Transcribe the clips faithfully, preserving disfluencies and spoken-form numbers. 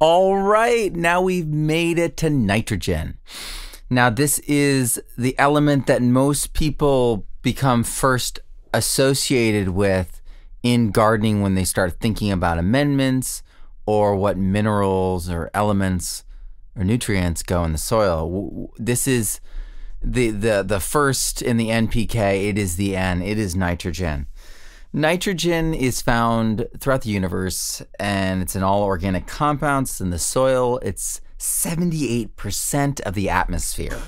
All right, now we've made it to nitrogen. Now this is the element that most people become first associated with in gardening when they start thinking about amendments or what minerals or elements or nutrients go in the soil. This is the, the, the first in the N P K, it is the N, it is nitrogen. Nitrogen is found throughout the universe, and it's in all organic compounds. It's in the soil. It's seventy-eight percent of the atmosphere.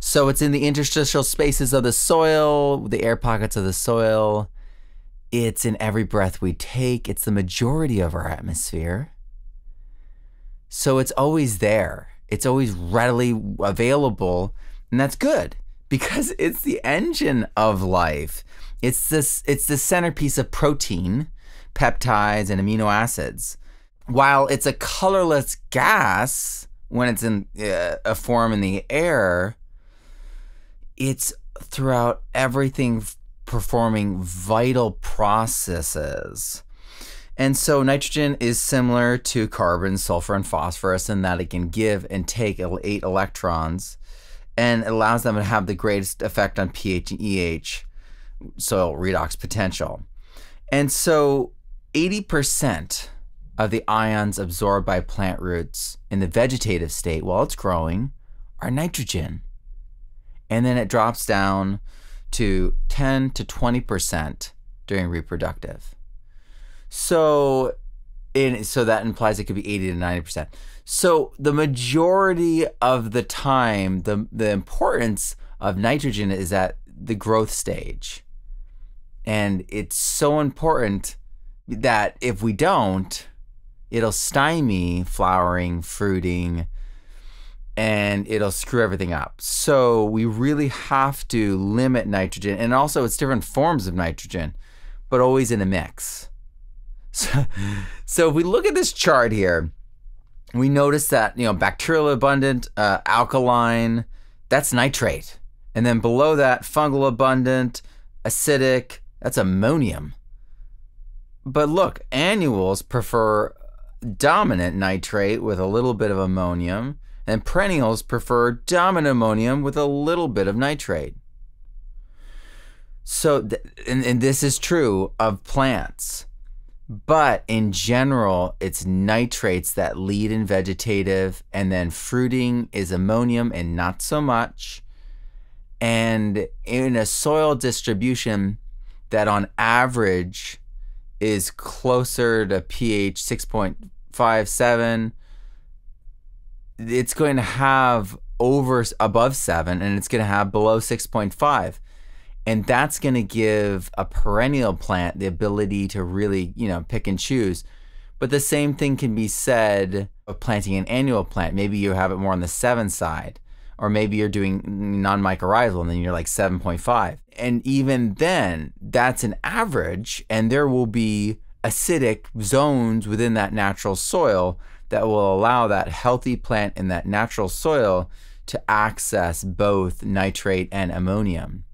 So it's in the interstitial spaces of the soil, the air pockets of the soil. It's in every breath we take. It's the majority of our atmosphere. So it's always there. It's always readily available, and that's good because it's the engine of life. It's this, it's the centerpiece of protein, peptides, and amino acids. While it's a colorless gas when it's in uh, a form in the air, it's throughout everything performing vital processes. And so nitrogen is similar to carbon, sulfur, and phosphorus in that it can give and take eight electrons and allows them to have the greatest effect on pH and E H. Soil redox potential. And so eighty percent of the ions absorbed by plant roots in the vegetative state while it's growing are nitrogen. And then it drops down to ten to twenty percent during reproductive. So, in, so that implies it could be eighty to ninety percent. So the majority of the time, the, the importance of nitrogen is at the growth stage. And it's so important that if we don't, it'll stymie flowering, fruiting, and it'll screw everything up. So we really have to limit nitrogen, and also it's different forms of nitrogen, but always in a mix. So, so if we look at this chart here, we notice that, you know, bacterial abundant, uh, alkaline, that's nitrate. And then below that, fungal abundant, acidic, that's ammonium. But look, annuals prefer dominant nitrate with a little bit of ammonium, and perennials prefer dominant ammonium with a little bit of nitrate. So, th and, and this is true of plants, but in general, it's nitrates that lead in vegetative, and then fruiting is ammonium and not so much. And in a soil distribution that on average is closer to pH six point five seven, it's going to have over above seven, and it's going to have below six point five, and that's going to give a perennial plant the ability to really, you know, pick and choose. But the same thing can be said of planting an annual plant. Maybe you have it more on the seven side. Or maybe you're doing non-mycorrhizal and then you're like seven point five. And even then, that's an average, and there will be acidic zones within that natural soil that will allow that healthy plant in that natural soil to access both nitrate and ammonium.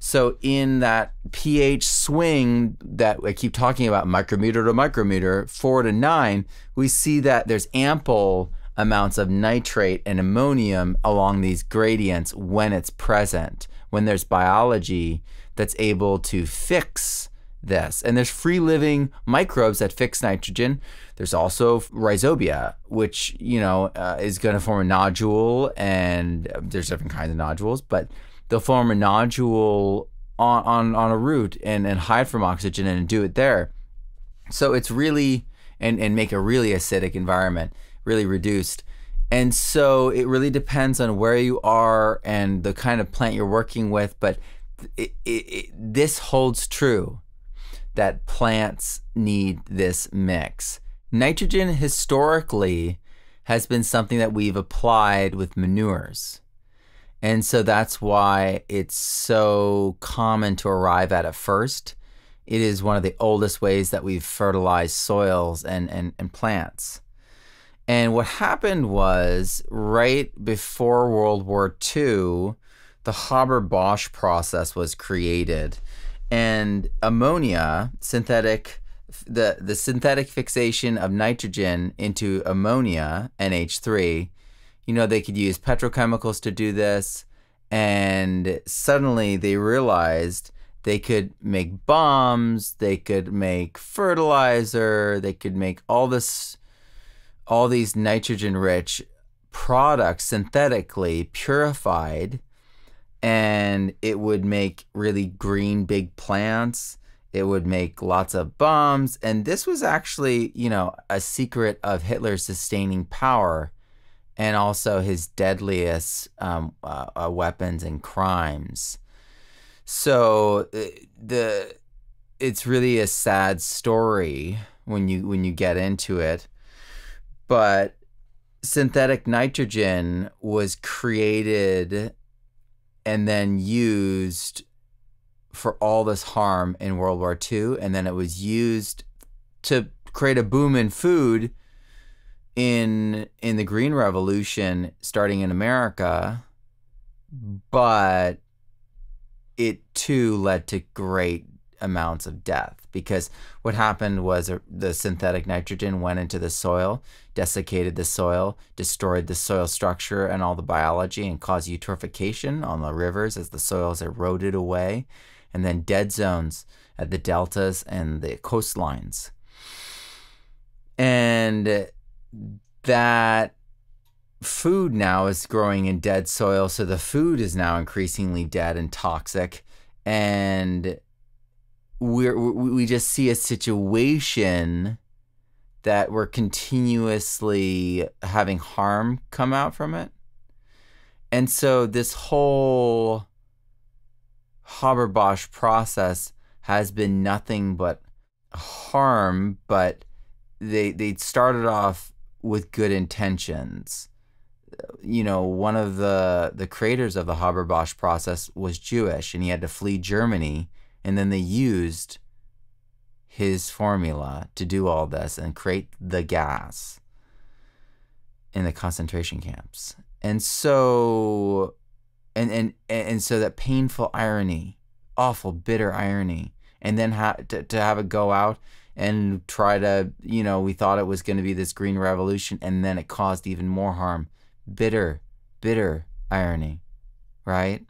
So in that pH swing that I keep talking about, micrometer to micrometer, four to nine, we see that there's ample amounts of nitrate and ammonium along these gradients when it's present, when there's biology that's able to fix this. And there's free living microbes that fix nitrogen. There's also rhizobia, which, you know, uh, is going to form a nodule, and there's different kinds of nodules, but they'll form a nodule on, on, on a root and, and hide from oxygen and do it there. So it's really, and, and make a really acidic environment, really reduced. And so it really depends on where you are and the kind of plant you're working with, but it, it, it, this holds true that plants need this mix. Nitrogen historically has been something that we've applied with manures. And so that's why it's so common to arrive at it first. It is one of the oldest ways that we've fertilized soils and, and, and plants. And what happened was, right before World War Two, the Haber-Bosch process was created. And ammonia, synthetic the the synthetic fixation of nitrogen into ammonia, N H three, you know, they could use petrochemicals to do this, and suddenly they realized they could make bombs, they could make fertilizer, they could make all this, all these nitrogen-rich products synthetically purified, and it would make really green big plants. It would make lots of bombs. And this was actually, you know, a secret of Hitler's sustaining power and also his deadliest um, uh, weapons and crimes. So the it's really a sad story when you when you get into it. But synthetic nitrogen was created and then used for all this harm in World War Two, and then it was used to create a boom in food in in the Green Revolution starting in America, but it too led to great amounts of death, because what happened was the synthetic nitrogen went into the soil, desiccated the soil, destroyed the soil structure and all the biology, and caused eutrophication on the rivers as the soils eroded away, and then dead zones at the deltas and the coastlines. And that food now is growing in dead soil, so the food is now increasingly dead and toxic, and We're, we just see a situation that we're continuously having harm come out from it. And so this whole Haber-Bosch process has been nothing but harm, but they, they started off with good intentions. You know, one of the, the creators of the Haber-Bosch process was Jewish, and he had to flee Germany. And then they used his formula to do all this and create the gas in the concentration camps. And so, and, and, and so that painful irony, awful, bitter irony, and then ha to, to have it go out and try to, you know, we thought it was going to be this Green Revolution, and then it caused even more harm. Bitter, bitter irony, right?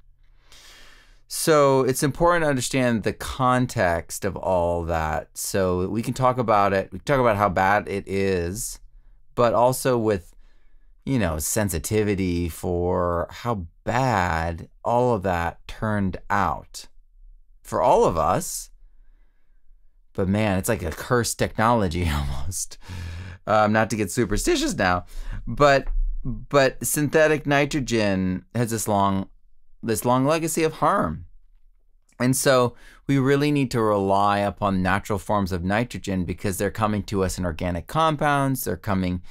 So it's important to understand the context of all that, so we can talk about it. We can talk about how bad it is, but also with, you know, sensitivity for how bad all of that turned out for all of us. But man, it's like a cursed technology almost. Um, not to get superstitious now, but but synthetic nitrogen has this long. this long legacy of harm. And so we really need to rely upon natural forms of nitrogen, because they're coming to us in organic compounds, they're coming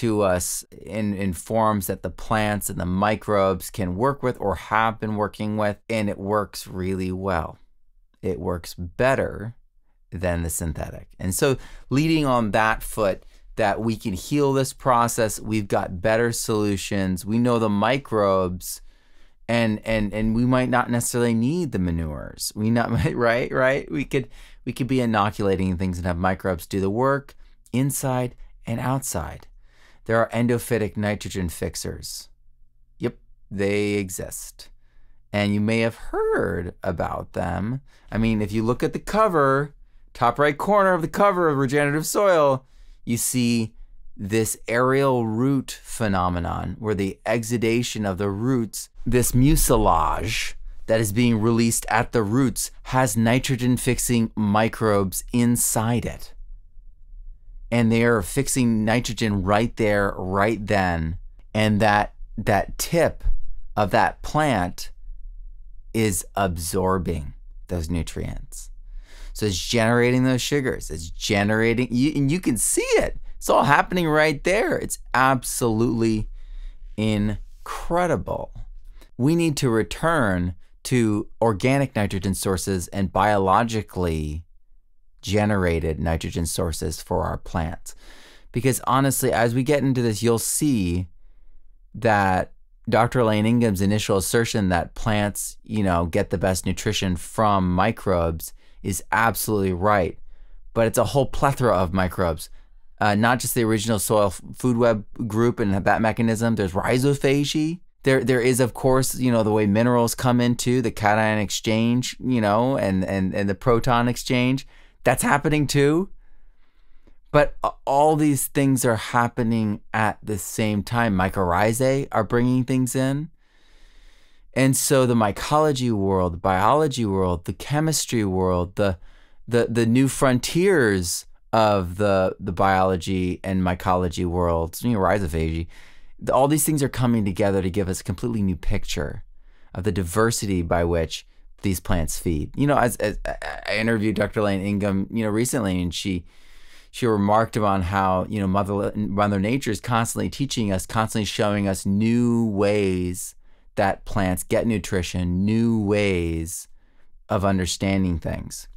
to us in, in forms that the plants and the microbes can work with or have been working with, and it works really well. It works better than the synthetic. And so leading on that foot, that we can heal this process, we've got better solutions, we know the microbes, And, and and we might not necessarily need the manures. We not right right. We could we could be inoculating things and have microbes do the work inside and outside. There are endophytic nitrogen fixers. Yep, they exist, and you may have heard about them. I mean, if you look at the cover, top right corner of the cover of Regenerative Soil, you see this aerial root phenomenon, where the exudation of the roots, this mucilage that is being released at the roots, has nitrogen fixing microbes inside it. And they are fixing nitrogen right there, right then. And that, that tip of that plant is absorbing those nutrients. So it's generating those sugars, it's generating, you, and you can see it. It's all happening right there. It's absolutely incredible. We need to return to organic nitrogen sources and biologically generated nitrogen sources for our plants. Because honestly, as we get into this, you'll see that Doctor Elaine Ingham's initial assertion that plants, you know, get the best nutrition from microbes is absolutely right. but it's a whole plethora of microbes. Uh, not just the original soil food web group and that mechanism. There's rhizophagy. There, there is, of course, you know, the way minerals come into the cation exchange, you know, and, and, and the proton exchange. That's happening too. But all these things are happening at the same time. Mycorrhizae are bringing things in. And so the mycology world, the biology world, the chemistry world, the, the, the new frontiers of the, the biology and mycology worlds, you know, rhizophagy, all these things are coming together to give us a completely new picture of the diversity by which these plants feed. You know, as, as I interviewed Doctor Elaine Ingham, you know, recently, and she she remarked upon how, you know, Mother Mother Nature is constantly teaching us, constantly showing us new ways that plants get nutrition, new ways of understanding things.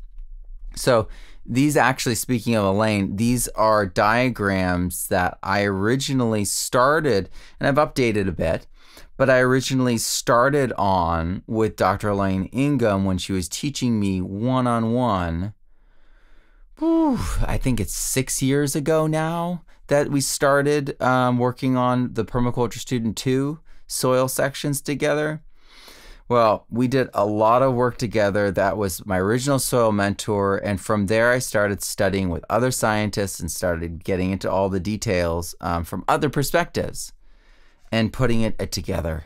So these, actually, speaking of Elaine, these are diagrams that I originally started, and I've updated a bit, but I originally started on with Doctor Elaine Ingham when she was teaching me one-on-one. Whew, I think it's six years ago now that we started um, working on the Permaculture Student Two soil sections together. Well, we did a lot of work together. That was my original soil mentor. And from there, I started studying with other scientists and started getting into all the details um, from other perspectives and putting it, it together.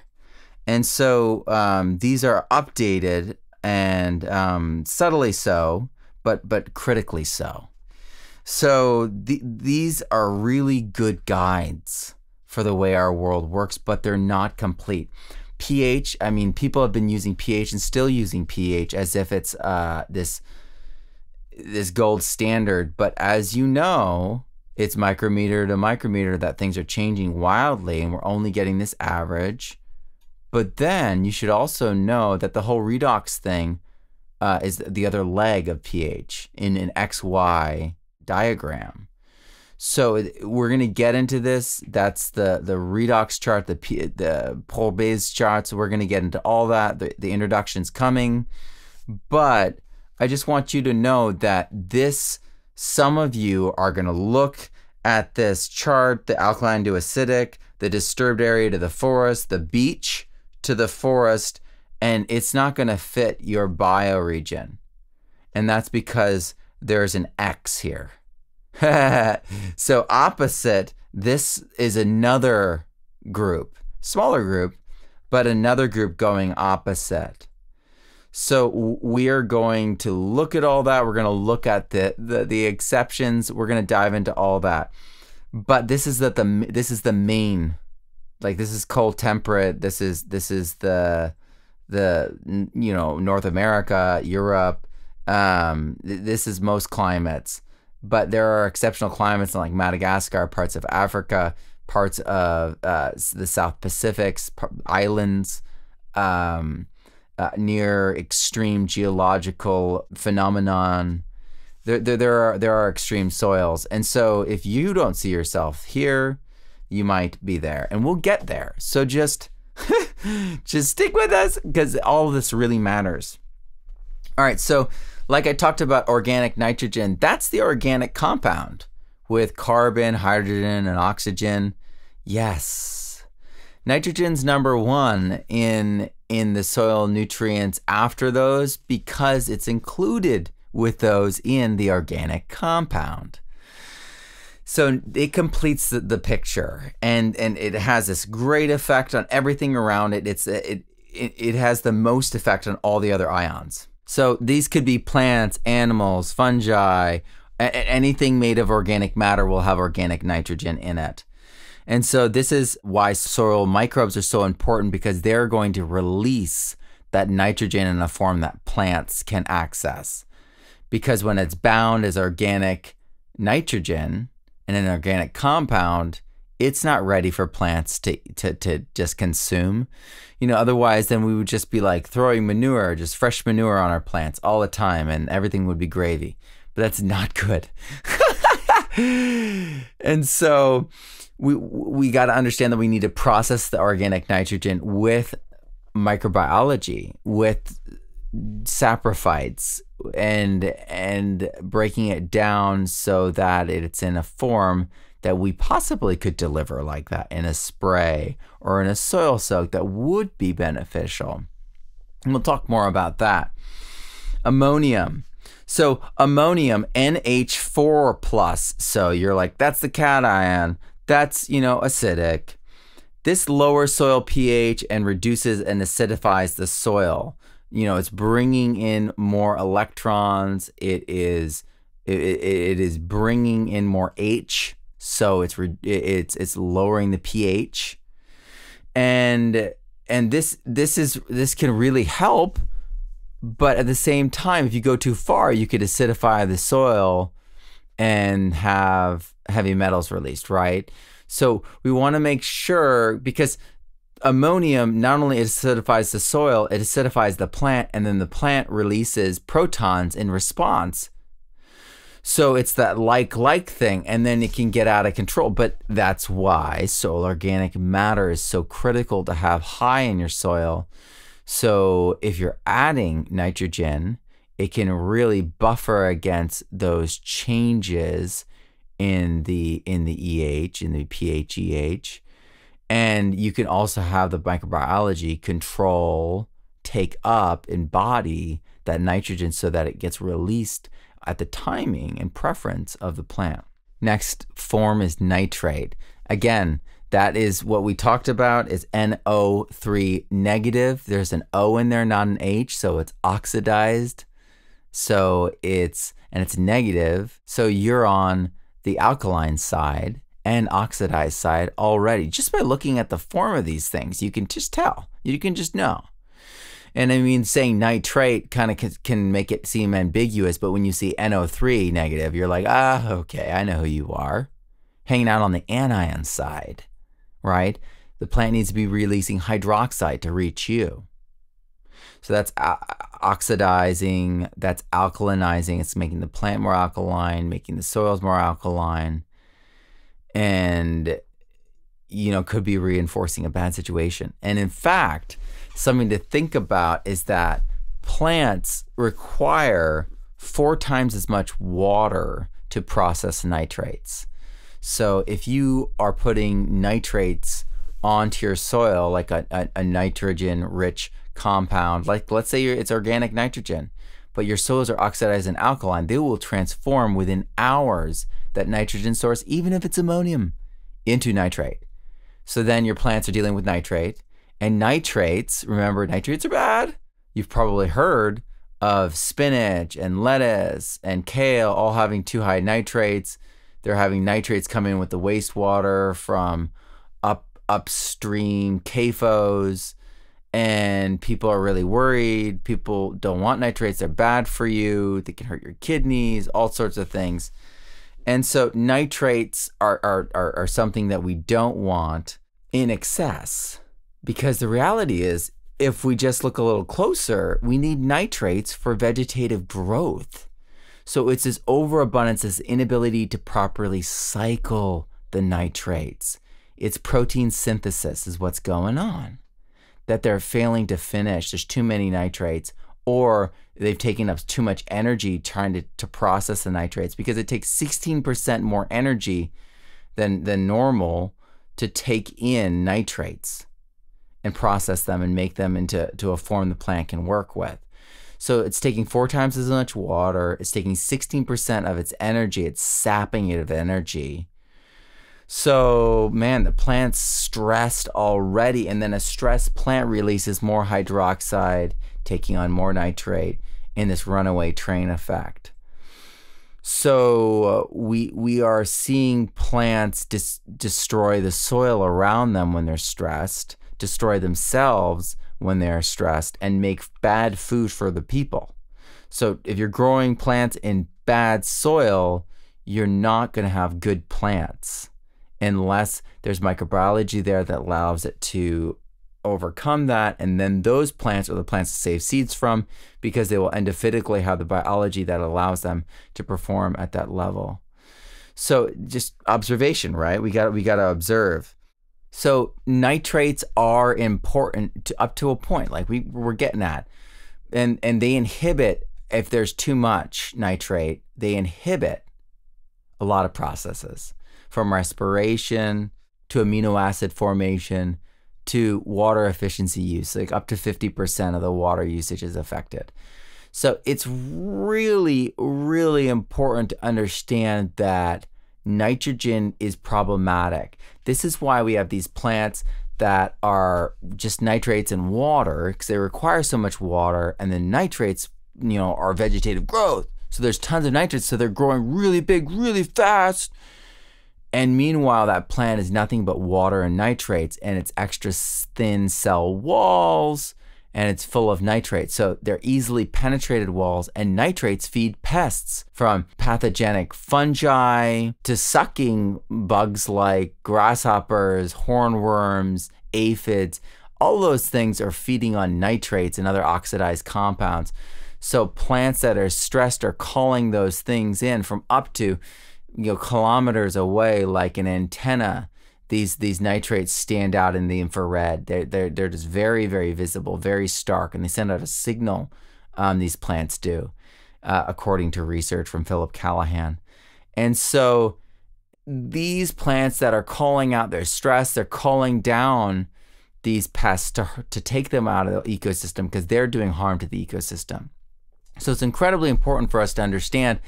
And so um, these are updated and um, subtly so, but, but critically so. So th these are really good guides for the way our world works, but they're not complete. pH, I mean, people have been using pH and still using pH as if it's uh, this, this gold standard. But as you know, it's micrometer to micrometer that things are changing wildly, and we're only getting this average. But then you should also know that the whole redox thing uh, is the other leg of pH in an X Y diagram. So we're going to get into this. That's the, the redox chart, the, P, the Paul-Bayes charts. We're going to get into all that. The, the introduction's coming. But I just want you to know that this, some of you are going to look at this chart, the alkaline to acidic, the disturbed area to the forest, the beach to the forest, and it's not going to fit your bioregion. And that's because there's an X here. So opposite, this is another group, smaller group, but another group going opposite. So we are going to look at all that. We're going to look at the, the, the exceptions. We're going to dive into all that. But this is the, the, this is the main, like this is cold temperate. This is, this is the, the, you know, North America, Europe. Um, this is most climates. But there are exceptional climates like Madagascar, parts of Africa, parts of uh, the South Pacific, islands, um, uh, near extreme geological phenomenon. There, there, there, are, there are extreme soils. And so if you don't see yourself here, you might be there. And we'll get there. So just, just stick with us, because all of this really matters. All right, so like I talked about organic nitrogen, that's the organic compound with carbon, hydrogen, and oxygen. Yes. Nitrogen's number one in, in the soil nutrients after those, because it's included with those in the organic compound. So it completes the, the picture, and, and it has this great effect on everything around it. It's, it, it, it has the most effect on all the other ions. So these could be plants, animals, fungi, anything made of organic matter will have organic nitrogen in it. And so this is why soil microbes are so important, because they're going to release that nitrogen in a form that plants can access. Because when it's bound as organic nitrogen in an organic compound, it's not ready for plants to, to, to just consume. You know, otherwise then we would just be like throwing manure, just fresh manure on our plants all the time, and everything would be gravy. But that's not good. And so we, we got to understand that we need to process the organic nitrogen with microbiology, with saprophytes, and and breaking it down so that it's in a form that we possibly could deliver like that in a spray or in a soil soak that would be beneficial. And we'll talk more about that. Ammonium. So ammonium, N H four plus. So you're like, that's the cation. That's, you know, acidic. This lowers soil pH and reduces and acidifies the soil. You know, it's bringing in more electrons. It is, it, it is bringing in more H. So it's it's it's lowering the pH, and and this this is this can really help. But at the same time, if you go too far, you could acidify the soil and have heavy metals released, right? So we want to make sure, because ammonium not only acidifies the soil, it acidifies the plant, and then the plant releases protons in response. So it's that like-like thing, and then it can get out of control. But that's why soil organic matter is so critical to have high in your soil. So if you're adding nitrogen, it can really buffer against those changes in the in the E H, in the pH E H. And you can also have the microbiology control, take up, embody that nitrogen so that it gets released at the timing and preference of the plant. Next form is nitrate. Again, that is what we talked about, is N O three negative. There's an O in there, not an H, so it's oxidized. So it's, and it's negative. So you're on the alkaline side and oxidized side already. Just by looking at the form of these things, you can just tell, you can just know. And I mean, saying nitrate kind of can make it seem ambiguous, but when you see N O three negative, you're like, ah, okay, I know who you are. Hanging out on the anion side, right? The plant needs to be releasing hydroxide to reach you. So that's oxidizing, that's alkalinizing, it's making the plant more alkaline, making the soils more alkaline, and, you know, could be reinforcing a bad situation. And in fact, something to think about is that plants require four times as much water to process nitrates. So if you are putting nitrates onto your soil, like a, a, a nitrogen-rich compound, like let's say you're, it's organic nitrogen, but your soils are oxidized and alkaline, they will transform within hours that nitrogen source, even if it's ammonium, into nitrate. So then your plants are dealing with nitrate. And nitrates, remember, nitrates are bad. You've probably heard of spinach and lettuce and kale all having too high nitrates. They're having nitrates come in with the wastewater from up upstream C A F Os, and people are really worried. People don't want nitrates. They're bad for you. They can hurt your kidneys, all sorts of things. And so nitrates are, are, are, are something that we don't want in excess. Because the reality is, if we just look a little closer, we need nitrates for vegetative growth. So it's this overabundance, this inability to properly cycle the nitrates. It's protein synthesis is what's going on, that they're failing to finish. There's too many nitrates, or they've taken up too much energy trying to, to process the nitrates, because it takes sixteen percent more energy than, than normal to take in nitrates and process them and make them into to a form the plant can work with. So it's taking four times as much water, it's taking sixteen percent of its energy, it's sapping it of energy. So man, the plant's stressed already, and then a stressed plant releases more hydroxide, taking on more nitrate in this runaway train effect. So uh, we, we are seeing plants dis destroy the soil around them when they're stressed, destroy themselves when they are stressed, and make bad food for the people. So if you're growing plants in bad soil, you're not going to have good plants unless there's microbiology there that allows it to overcome that. And then those plants are the plants to save seeds from, because they will endophytically have the biology that allows them to perform at that level. So just observation, right? We got we got to observe. So nitrates are important to, up to a point, like we, we're getting at, and, and they inhibit if there's too much nitrate, they inhibit a lot of processes, from respiration to amino acid formation to water efficiency use. Like up to fifty percent of the water usage is affected. So it's really, really important to understand that nitrogen is problematic. This is why we have these plants that are just nitrates and water, because they require so much water, and then nitrates, you know, are vegetative growth. So there's tons of nitrates, so they're growing really big, really fast. And meanwhile, that plant is nothing but water and nitrates, and it's extra thin cell walls, and it's full of nitrates. So they're easily penetrated walls, and nitrates feed pests, from pathogenic fungi to sucking bugs like grasshoppers, hornworms, aphids. All those things are feeding on nitrates and other oxidized compounds. So plants that are stressed are calling those things in from up to, you know, kilometers away, like an antenna. These these nitrates stand out in the infrared. They're, they're, they're just very, very visible, very stark, and they send out a signal, um, these plants do, uh, according to research from Philip Callahan. And so these plants that are calling out their stress, they're calling down these pests to, to take them out of the ecosystem, because they're doing harm to the ecosystem. So it's incredibly important for us to understand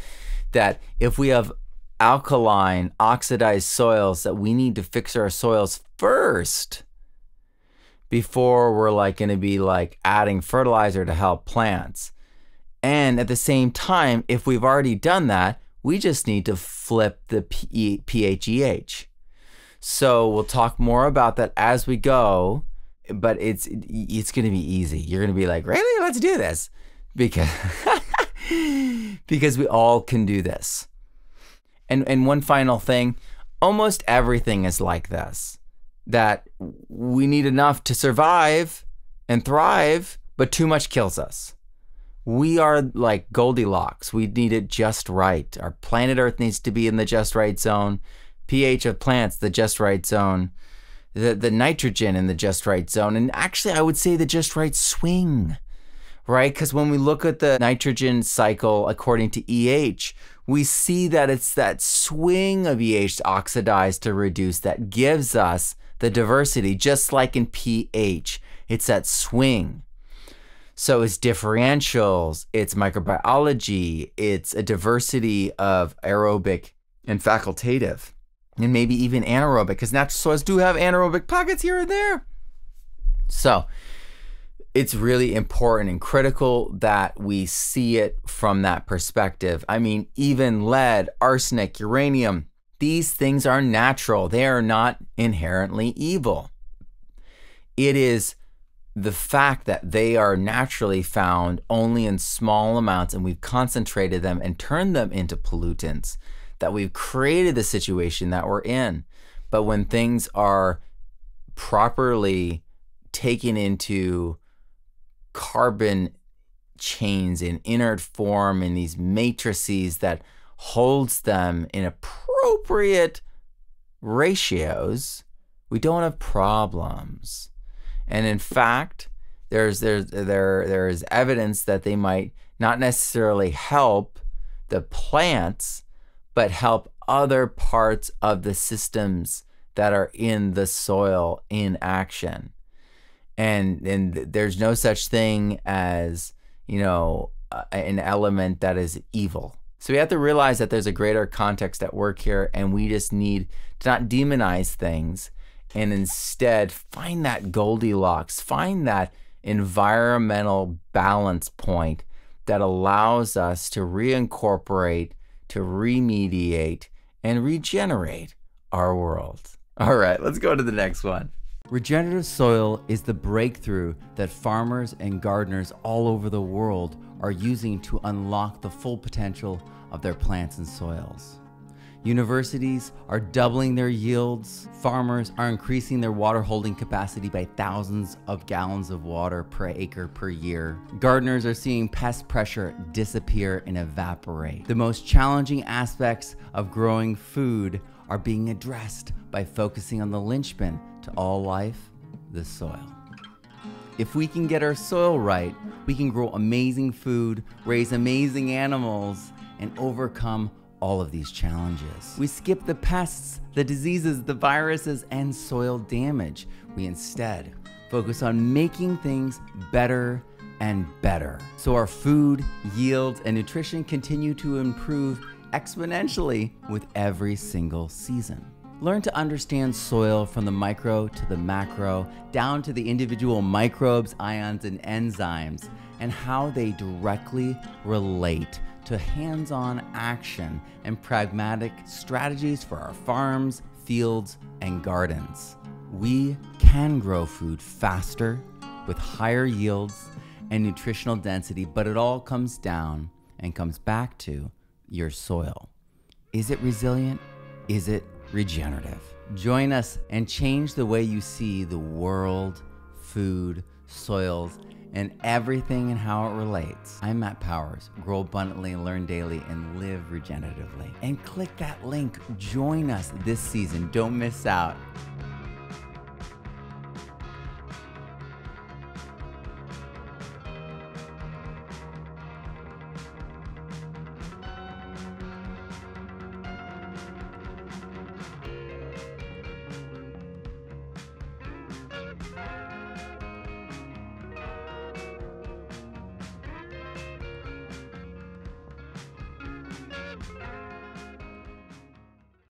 that if we have alkaline, oxidized soils, that we need to fix our soils first before we're like going to be like adding fertilizer to help plants. And at the same time, if we've already done that, we just need to flip the P H E H. So we'll talk more about that as we go, but it's it's going to be easy. You're going to be like, really? Let's do this, because because we all can do this. And, and one final thing, almost everything is like this, that we need enough to survive and thrive, but too much kills us. We are like Goldilocks. We need it just right. Our planet Earth needs to be in the just right zone. pH of plants, the just right zone. The, the nitrogen in the just right zone. And actually, I would say the just right swing, right? Because when we look at the nitrogen cycle according to E H, we see that it's that swing of E H to oxidize to reduce that gives us the diversity, just like in pH. It's that swing. So it's differentials, it's microbiology, it's a diversity of aerobic and facultative, and maybe even anaerobic, because natural soils do have anaerobic pockets here and there. So it's really important and critical that we see it from that perspective. I mean, even lead, arsenic, uranium, these things are natural. They are not inherently evil. It is the fact that they are naturally found only in small amounts, and we've concentrated them and turned them into pollutants, that we've created the situation that we're in. But when things are properly taken into carbon chains in inert form, in these matrices that holds them in appropriate ratios, we don't have problems. And in fact, there's there's there there is evidence that they might not necessarily help the plants, but help other parts of the systems that are in the soil in action. And, and there's no such thing as, you know, uh, an element that is evil. So we have to realize that there's a greater context at work here, and we just need to not demonize things, and instead find that Goldilocks, find that environmental balance point that allows us to reincorporate, to remediate, and regenerate our world. All right, let's go to the next one. Regenerative soil is the breakthrough that farmers and gardeners all over the world are using to unlock the full potential of their plants and soils. Universities are doubling their yields. Farmers are increasing their water holding capacity by thousands of gallons of water per acre per year. Gardeners are seeing pest pressure disappear and evaporate. The most challenging aspects of growing food are being addressed by focusing on the linchpin to all life, the soil. If we can get our soil right, we can grow amazing food, raise amazing animals, and overcome all of these challenges. We skip the pests, the diseases, the viruses, and soil damage. We instead focus on making things better and better. So our food, yields, and nutrition continue to improve exponentially with every single season. Learn to understand soil from the micro to the macro, down to the individual microbes, ions, and enzymes, and how they directly relate to hands-on action and pragmatic strategies for our farms, fields, and gardens. We can grow food faster, with higher yields and nutritional density, but it all comes down and comes back to your soil. Is it resilient? Is it regenerative? Join us and change the way you see the world, food, soils, and everything and how it relates. I'm Matt Powers. Grow abundantly, learn daily, and live regeneratively. And click that link. Join us this season. Don't miss out.